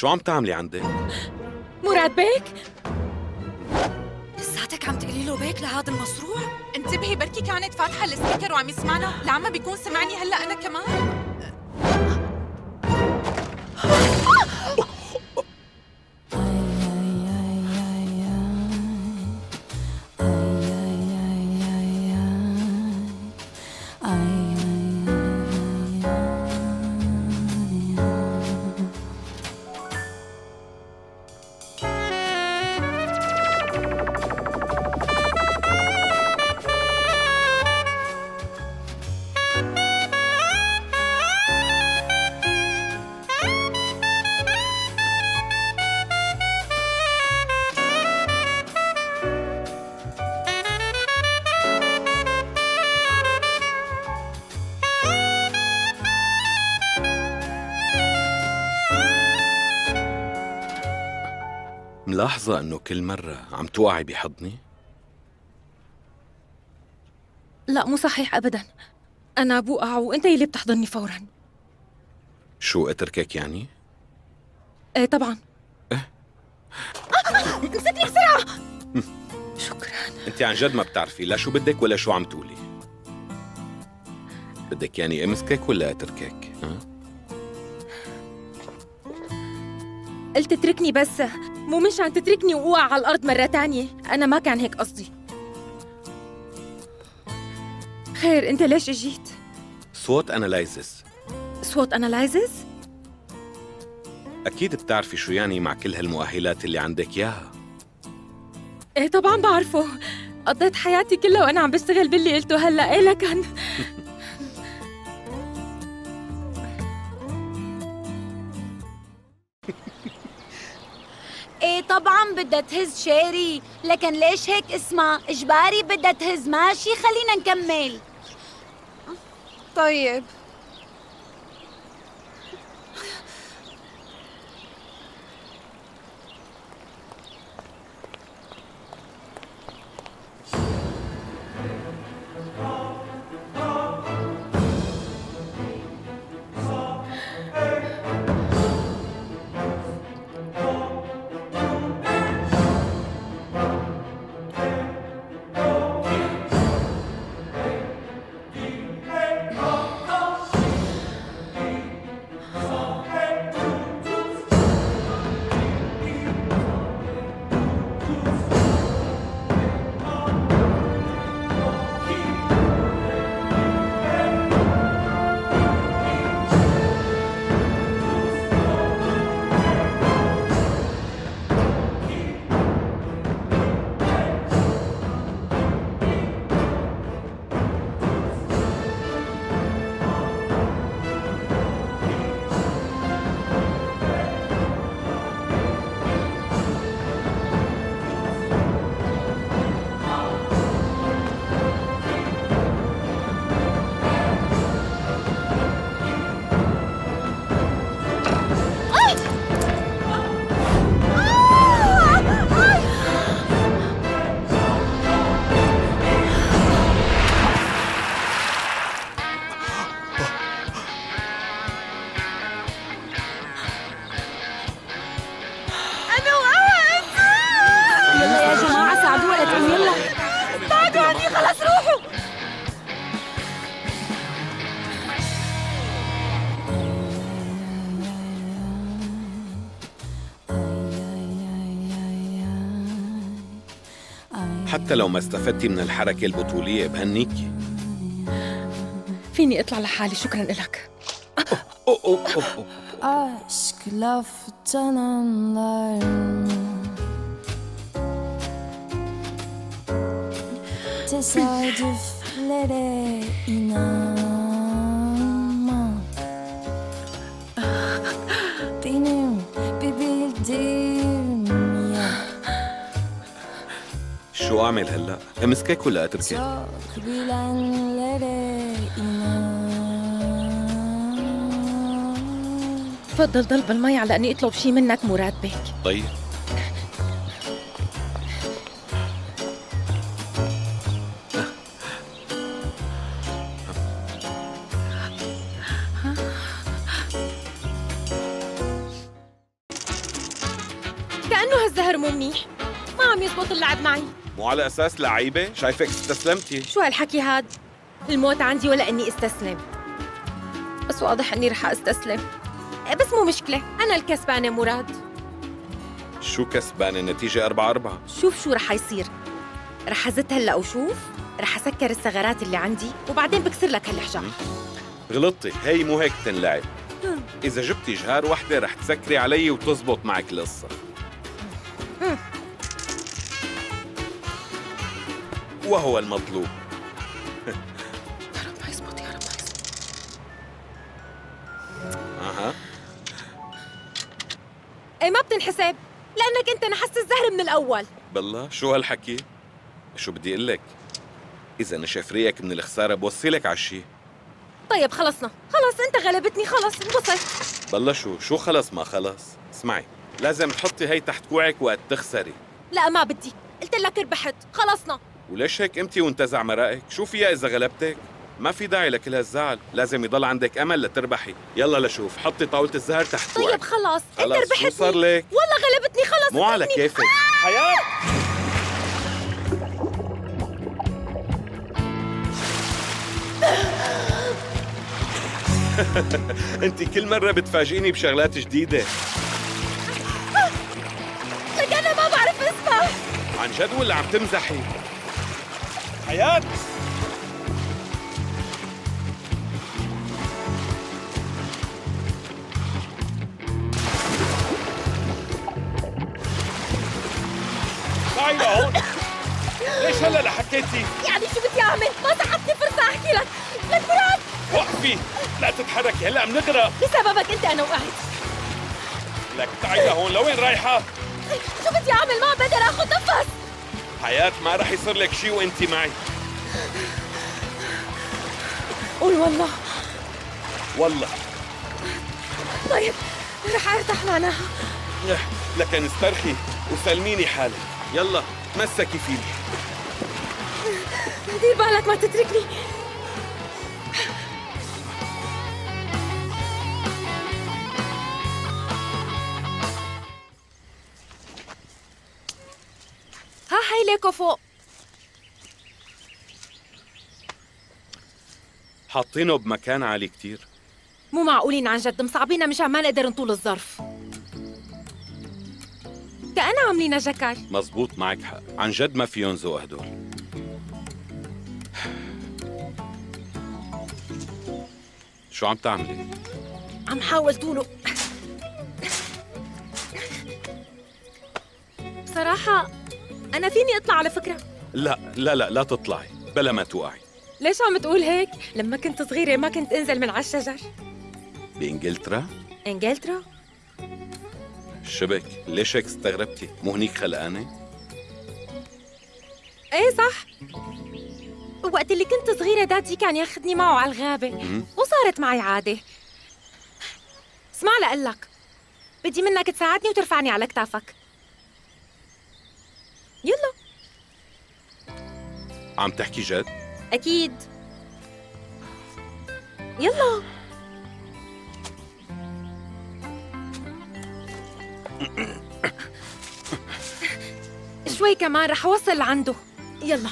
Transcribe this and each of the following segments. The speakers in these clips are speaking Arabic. شو عم تعملي عندك؟ مراد بيك؟ لساتك عم تقولي له بيك لهذا المصروع؟ انتبهي بركي كانت فاتحه السبيكر وعم يسمعنا، لعما بيكون سمعني هلا انا كمان. ملاحظة إنه كل مرة عم توقعي بحضني؟ لا مو صحيح أبداً، أنا بوقع وأنت يلي بتحضني فوراً. شو أتركك يعني؟ إيه طبعاً. إيه؟ مسكني بسرعة. شكراً. أنت عن جد ما بتعرفي لا شو بدك ولا شو عم تقولي. بدك يعني أمسكك ولا أتركك؟ ها؟ قلت اتركني بس، مو مشان تتركني وأوقع على الأرض مرة تانية، أنا ما كان هيك قصدي. خير، أنت ليش إجيت؟ صوت أنالايزس. صوت أنالايزس؟ أكيد بتعرفي شو يعني مع كل هالمؤهلات اللي عندك إياها. إيه طبعاً بعرفه، قضيت حياتي كلها وأنا عم بشتغل باللي قلته هلا. إيه لكن ايه طبعا بدها تهز شيري، لكن ليش هيك اسمها؟ اجباري بدها تهز. ماشي خلينا نكمل. طيب حتى لو ما استفدتي من الحركة البطولية بهنيكي. فيني اطلع لحالي، شكراً لك. شو أعمل هلأ؟ أمسكك ولا أتركك؟ تفضل ضل بالمي على أني أطلب شي منك مراد بيك. طيب لأنه هالزهر مو منيح، ما عم يزبط اللعب معي. مو على أساس لعيبة؟ شايفك استسلمتي. شو هالحكي هاد؟ الموت عندي ولا إني استسلم، بس واضح إني رح أستسلم. بس مو مشكلة، أنا الكسبانة مراد. شو كسبانة؟ النتيجة 4-4. شوف شو رح يصير، رح أزت هلا وشوف، رح أسكر الثغرات اللي عندي وبعدين بكسر لك هالحجار. غلطتي، هي مو هيك تنلعب. إذا جبتي جهار وحدة رح تسكري علي وتزبط معك القصة. وهو المطلوب. يا رب ما يزبط، يا رب ما يزبط. أها. إيه ما بتنحسب، لأنك أنت نحست الزهر من الأول. بالله شو هالحكي؟ شو بدي أقول لك؟ إذا أنا شافريك من الخسارة بوصيلك على الشيء. طيب خلصنا، خلص أنت غلبتني، خلص انبسط. بالله شو خلص ما خلص؟ اسمعي، لازم تحطي هي تحت كوعك وقت تخسري. لا ما بدي، قلت لك ربحت، خلصنا. وليش هيك امتي وانتزع مرائك؟ شو فيها إذا غلبتك؟ ما في داعي لكل هالزعل، لازم يضل عندك أمل لتربحي. يلا لشوف، حطي طاولة الزهر تحت كوعك. طيب خلص، أنت ربحتني. شو صار لك؟ والله غلبتني، خلص مو على كيفك. حياة انت كل مرة بتفاجئيني بشغلات جديدة. لك أنا ما بعرف اسبح. عن جد ولا عم تمزحي؟ حياة تعي لهون. ليش هلا لا حكيتي؟ يعني شو بدي أعمل؟ ما سحبتني فرصة أحكي لك. لك مراد وقفي، لا تتحركي، هلا عم نغرق. بسببك أنت أنا وقعت. لك تعي لهون، لوين رايحة؟ شو بدي أعمل؟ ما بقدر آخذ نفس. حياة ما رح يصير لك شيء وأنت معي. قول والله. والله. طيب رح أرتاح معناها. لكن استرخي وسلميني حالي، يلا تمسكي فيني. دير بالك ما تتركني. ليكو فوق حاطينه بمكان عالي كتير. مو معقولين عن جد، مصعبينا مشان ما نقدر نطول الظرف. كأنا عاملينا جكال. مزبوط، معك حق، عن جد ما فيهم ذوق هدول. شو عم تعملي؟ عم حاول طوله. بصراحة أنا فيني أطلع على فكرة. لا لا لا لا تطلعي بلا ما توقعي. ليش عم تقول هيك؟ لما كنت صغيرة ما كنت أنزل من على الشجر. بإنجلترا؟ إنجلترا؟ شبك ليش هيك استغربتي؟ مو هنيك خلقانة؟ إيه صح، وقت اللي كنت صغيرة دادي كان ياخذني معه على الغابة وصارت معي عادة. اسمع لأقلك، بدي منك تساعدني وترفعني على كتافك. يلا. عم تحكي جد؟ أكيد. يلا. شوي كمان رح أوصل لعنده. يلا.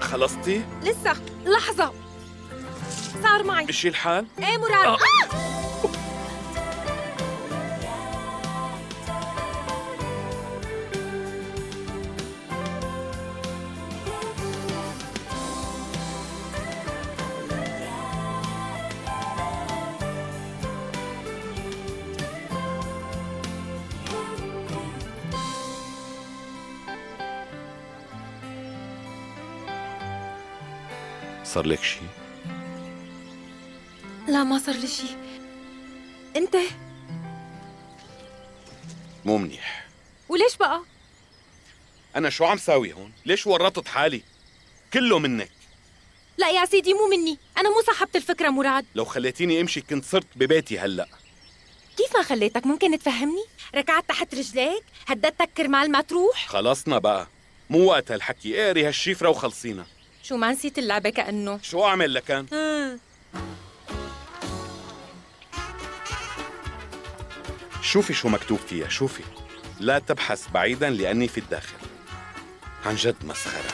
خلصتي؟ لسه، لحظة. صار معي مشي الحال؟ ايه مراد. صار لك شي؟ لا ما صار لي شيء. أنت؟ مو منيح. وليش بقى؟ أنا شو عم ساوي هون؟ ليش ورطت حالي؟ كله منك. لا يا سيدي مو مني، أنا مو صاحبت الفكرة مراد. لو خليتيني أمشي كنت صرت ببيتي هلأ. كيف ما خليتك؟ ممكن تفهمني؟ ركعت تحت رجليك، هددتك كرمال ما تروح؟ خلصنا بقى، مو وقت هالحكي، اقري هالشيفرة وخلصينا. شو ما نسيت اللعبة كأنه؟ شو أعمل لكان؟ شوفي شو مكتوب فيها، شوفي. لا تبحث بعيداً لأني في الداخل. عن جد مسخرة.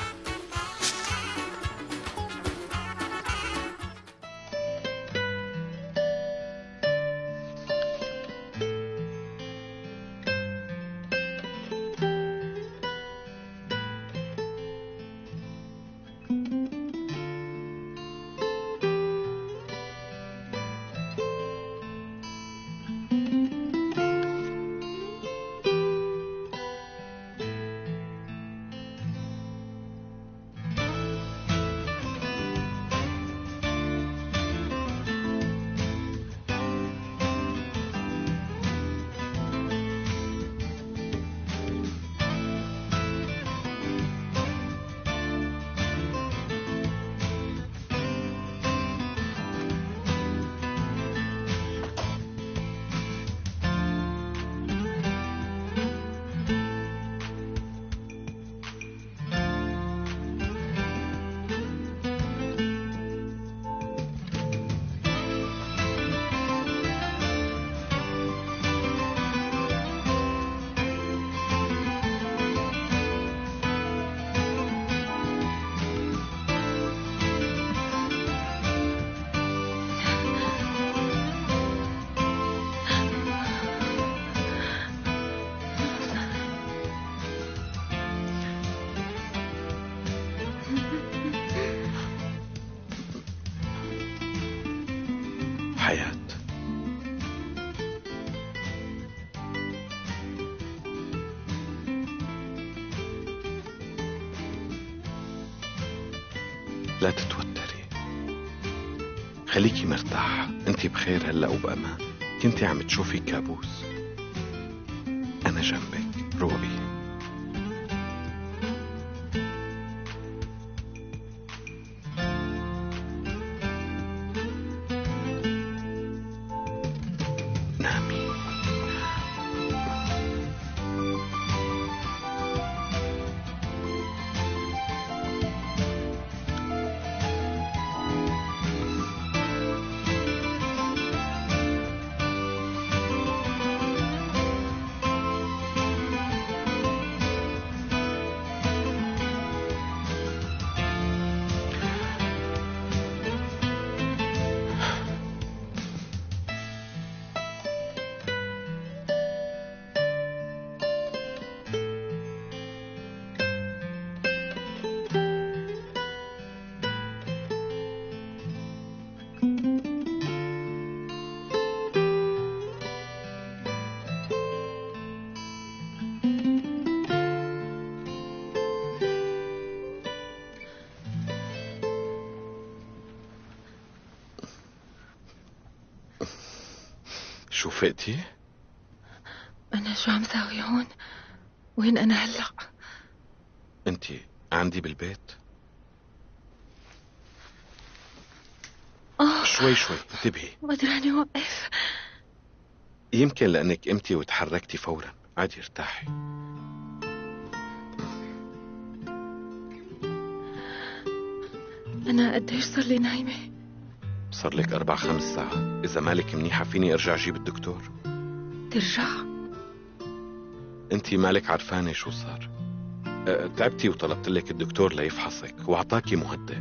حياة، لا تتوتري، خليكي مرتاحة، انت بخير هلا وبأمان. كنتي عم تشوفي كابوس، أنا جنبك. روبي، شو فقتي؟ أنا شو عم ساوي هون؟ وين أنا هلأ؟ أنتي عندي بالبيت؟ شوي شوي انتبهي، قدراني وقف. يمكن لأنك قمتي وتحركتي فورا، عادي ارتاحي. أنا قديش صار لي نايمة؟ صار لك 4-5 ساعات، إذا مالك منيحة فيني أرجع أجيب الدكتور. ترجع؟ أنتِ مالك عرفانة شو صار؟ تعبتي وطلبت لك الدكتور ليفحصك وأعطاكي مهدئ.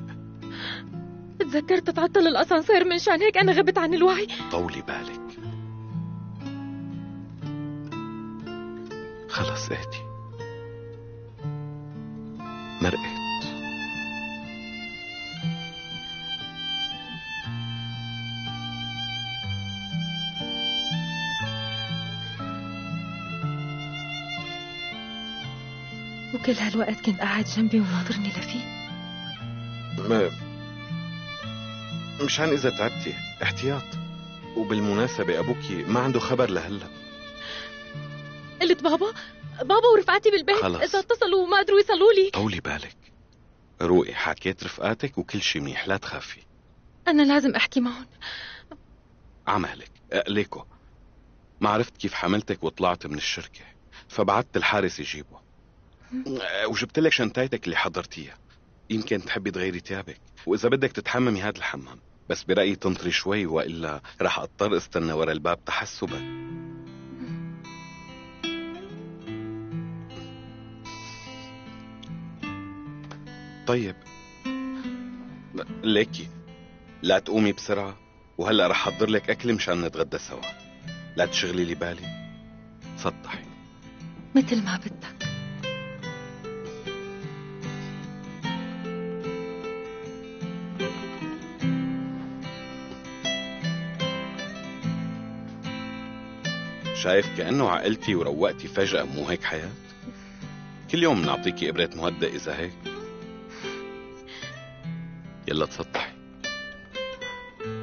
تذكرت تعطل الأسانسير، من شان هيك أنا غبت عن الوعي. طولي بالك، خلص اهدي، مرقت. وكل هالوقت كنت قاعد جنبي وناظرني لفيه. مشان إذا تعبتي احتياط. وبالمناسبة أبوكي ما عنده خبر لهلا. قلت بابا ورفقاتي بالبيت إذا اتصلوا وما قدروا يصلوا لي. طولي بالك، روقي، حكيت رفقاتك وكل شيء منيح، لا تخافي. أنا لازم أحكي معهم. عمالك ليكو، ما عرفت كيف حملتك وطلعت من الشركة، فبعثت الحارس يجيبه وجبت لك شنطتك اللي حضرتيها. يمكن تحبي تغيري ثيابك، واذا بدك تتحممي هذا الحمام، بس برايي تنطري شوي والا راح اضطر استنى ورا الباب تحسبك. طيب ليكي، لا تقومي بسرعه، وهلا راح احضر لك اكل مشان نتغدى سوا. لا تشغلي لي بالي، سطحي مثل ما بدك. شايف كأنه عقلتي وروقتي فجأة، مو هيك حياة؟ كل يوم بنعطيكي إبرة مهدئ إذا هيك. يلا تسطحي.